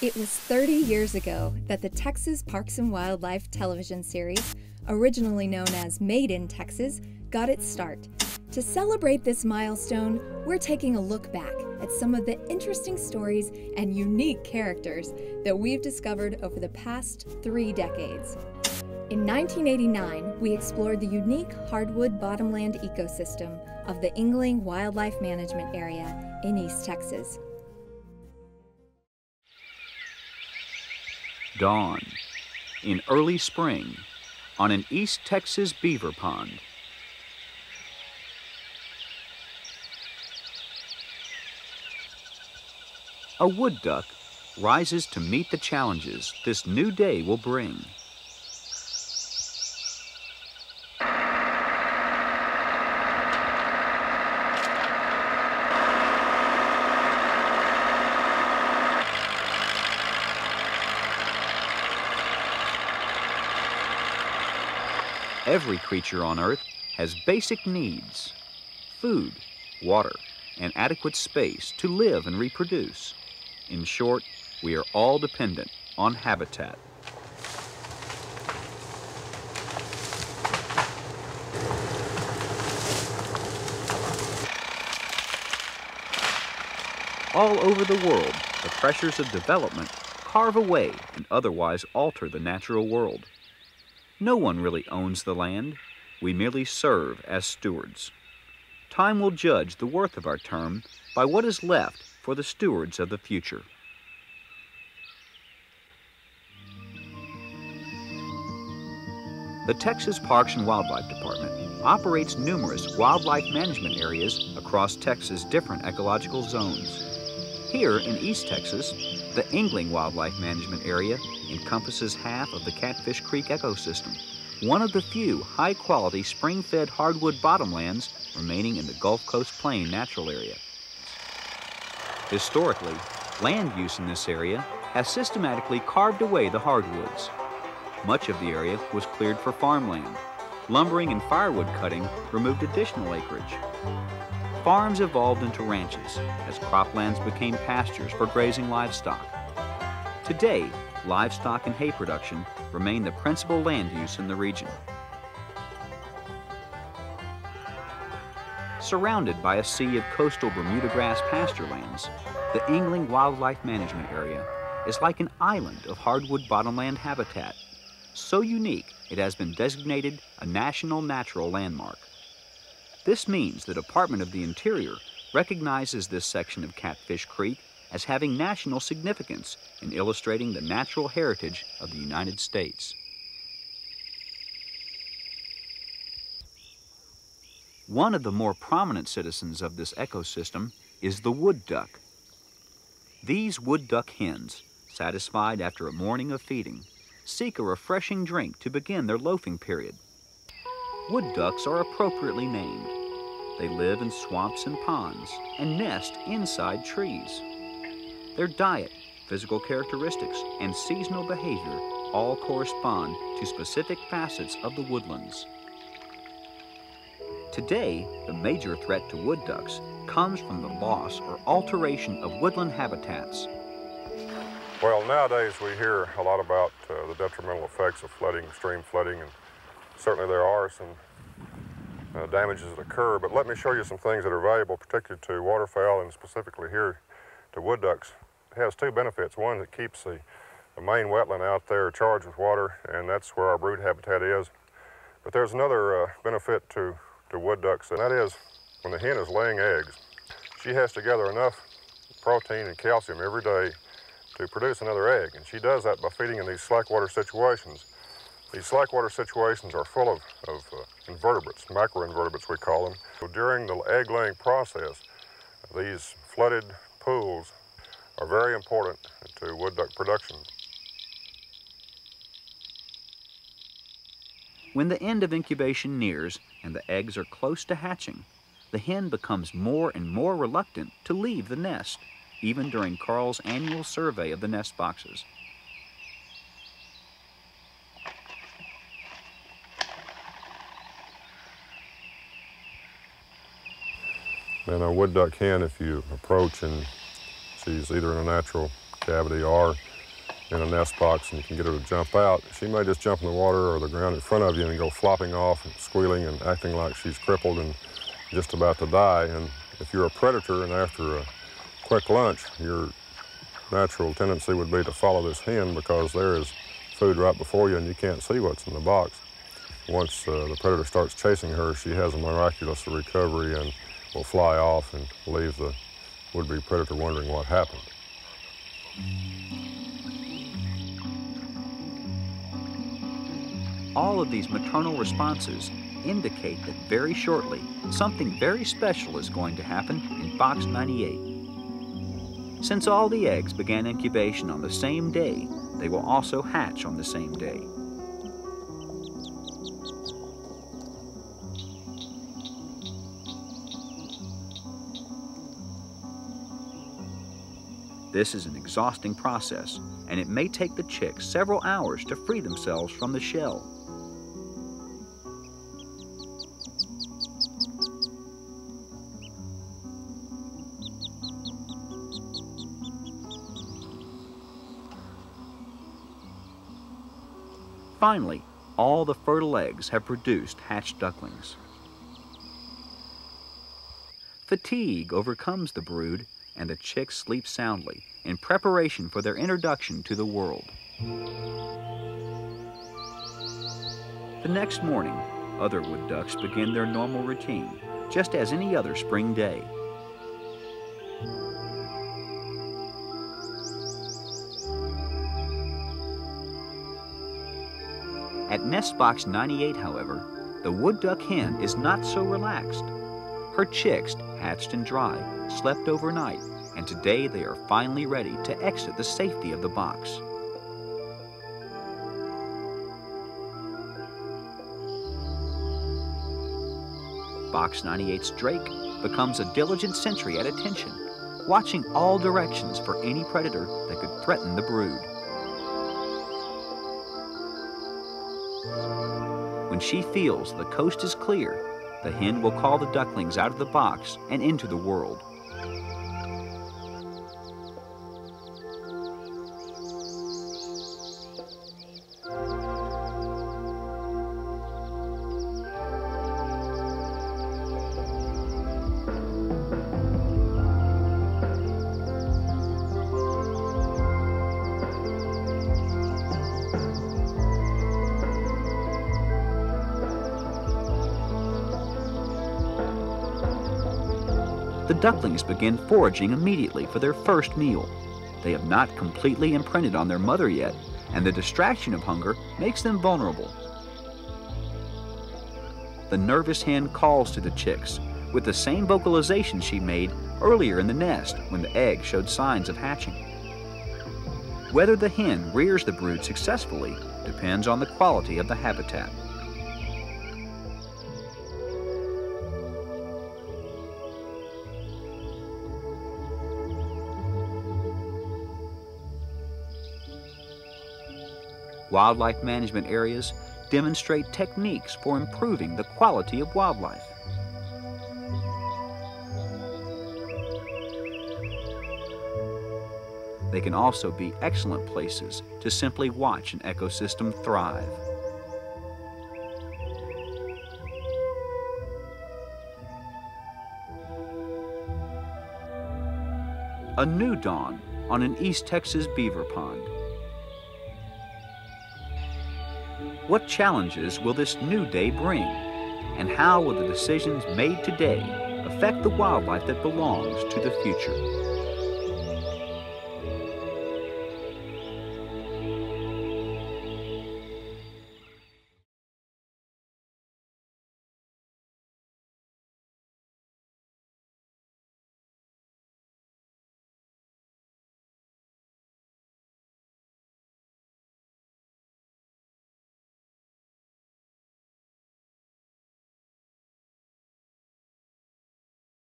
It was 30 years ago that the Texas Parks and Wildlife television series, originally known as Made in Texas, got its start. To celebrate this milestone, we're taking a look back at some of the interesting stories and unique characters that we've discovered over the past 3 decades. In 1989, we explored the unique hardwood bottomland ecosystem of the Engeling Wildlife Management Area in East Texas. Dawn, in early spring, on an East Texas beaver pond. A wood duck rises to meet the challenges this new day will bring. Every creature on Earth has basic needs: food, water, and adequate space to live and reproduce. In short, we are all dependent on habitat. All over the world, the pressures of development carve away and otherwise alter the natural world. No one really owns the land. We merely serve as stewards. Time will judge the worth of our term by what is left for the stewards of the future. The Texas Parks and Wildlife Department operates numerous wildlife management areas across Texas' different ecological zones. Here in East Texas, the Engeling Wildlife Management Area encompasses half of the Catfish Creek ecosystem, one of the few high-quality spring-fed hardwood bottomlands remaining in the Gulf Coast Plain Natural Area. Historically, land use in this area has systematically carved away the hardwoods. Much of the area was cleared for farmland. Lumbering and firewood cutting removed additional acreage. Farms evolved into ranches as croplands became pastures for grazing livestock. Today, livestock and hay production remain the principal land use in the region. Surrounded by a sea of coastal Bermuda grass pasture lands, the Engeling Wildlife Management Area is like an island of hardwood bottomland habitat, so unique it has been designated a National Natural Landmark. This means the Department of the Interior recognizes this section of Catfish Creek as having national significance in illustrating the natural heritage of the United States. One of the more prominent citizens of this ecosystem is the wood duck. These wood duck hens, satisfied after a morning of feeding, seek a refreshing drink to begin their loafing period. Wood ducks are appropriately named. They live in swamps and ponds and nest inside trees. Their diet, physical characteristics, and seasonal behavior all correspond to specific facets of the woodlands. Today, the major threat to wood ducks comes from the loss or alteration of woodland habitats. Well, nowadays we hear a lot about the detrimental effects of flooding, stream flooding, and certainly there are some damages that occur, but let me show you some things that are valuable, particularly to waterfowl and specifically here to wood ducks. It has 2 benefits. One, it keeps the main wetland out there charged with water, and that's where our brood habitat is. But there's another benefit to wood ducks, and that is when the hen is laying eggs, she has to gather enough protein and calcium every day to produce another egg, and she does that by feeding in these slack water situations. These slack water situations are full of invertebrates, microinvertebrates we call them. So during the egg-laying process, these flooded pools are very important to wood duck production. When the end of incubation nears and the eggs are close to hatching, the hen becomes more and more reluctant to leave the nest, even during Carl's annual survey of the nest boxes. And a wood duck hen, if you approach and she's either in a natural cavity or in a nest box and you can get her to jump out, she may just jump in the water or the ground in front of you and go flopping off and squealing and acting like she's crippled and just about to die. And if you're a predator and after a quick lunch, your natural tendency would be to follow this hen because there is food right before you and you can't see what's in the box. Once the predator starts chasing her, she has a miraculous recovery and will fly off and leave the would-be predator wondering what happened. All of these maternal responses indicate that very shortly, something very special is going to happen in box 98. Since all the eggs began incubation on the same day, they will also hatch on the same day. This is an exhausting process, and it may take the chicks several hours to free themselves from the shell. Finally, all the fertile eggs have produced hatched ducklings. Fatigue overcomes the brood, and the chicks sleep soundly in preparation for their introduction to the world. The next morning, other wood ducks begin their normal routine, just as any other spring day. At nest box 98, however, the wood duck hen is not so relaxed. Her chicks, hatched and dry, slept overnight, and today they are finally ready to exit the safety of the box. Box 98's Drake becomes a diligent sentry at attention, watching all directions for any predator that could threaten the brood. When she feels the coast is clear, the hen will call the ducklings out of the box and into the world. Ducklings begin foraging immediately for their first meal. They have not completely imprinted on their mother yet, and the distraction of hunger makes them vulnerable. The nervous hen calls to the chicks with the same vocalization she made earlier in the nest when the egg showed signs of hatching. Whether the hen rears the brood successfully depends on the quality of the habitat. Wildlife management areas demonstrate techniques for improving the quality of wildlife. They can also be excellent places to simply watch an ecosystem thrive. A new dawn on an East Texas beaver pond. What challenges will this new day bring? And how will the decisions made today affect the wildlife that belongs to the future?